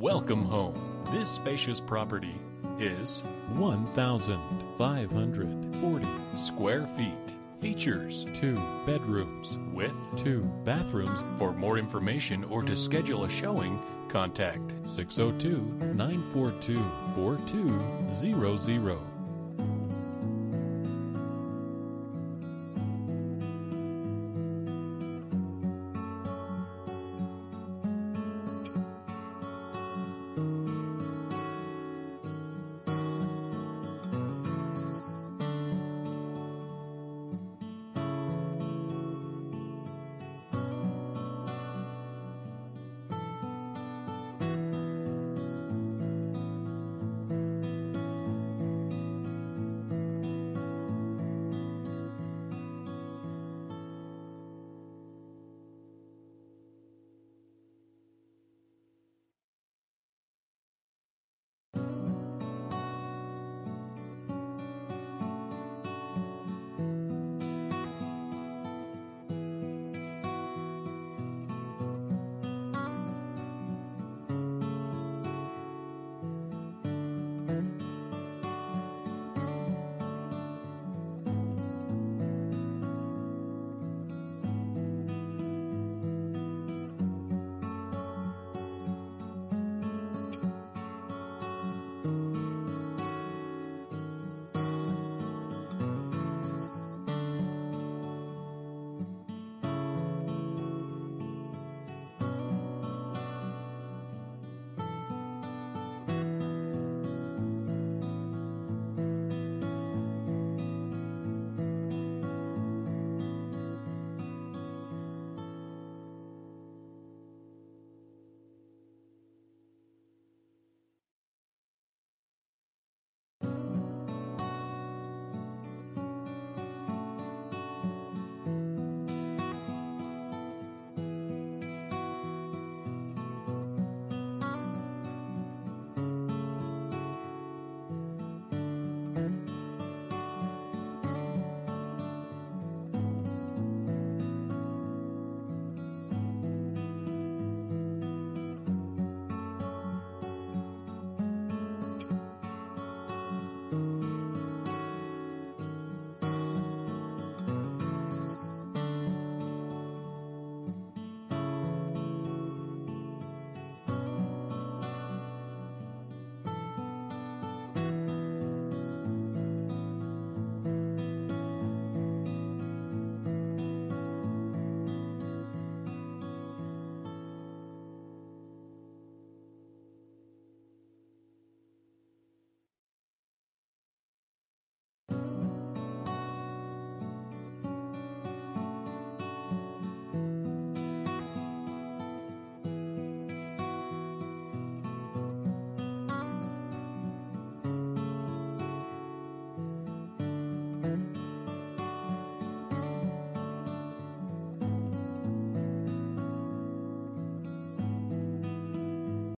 Welcome home. This spacious property is 1,540 square feet. Features 2 bedrooms with 2 bathrooms. For more information or to schedule a showing, contact 602-942-4200.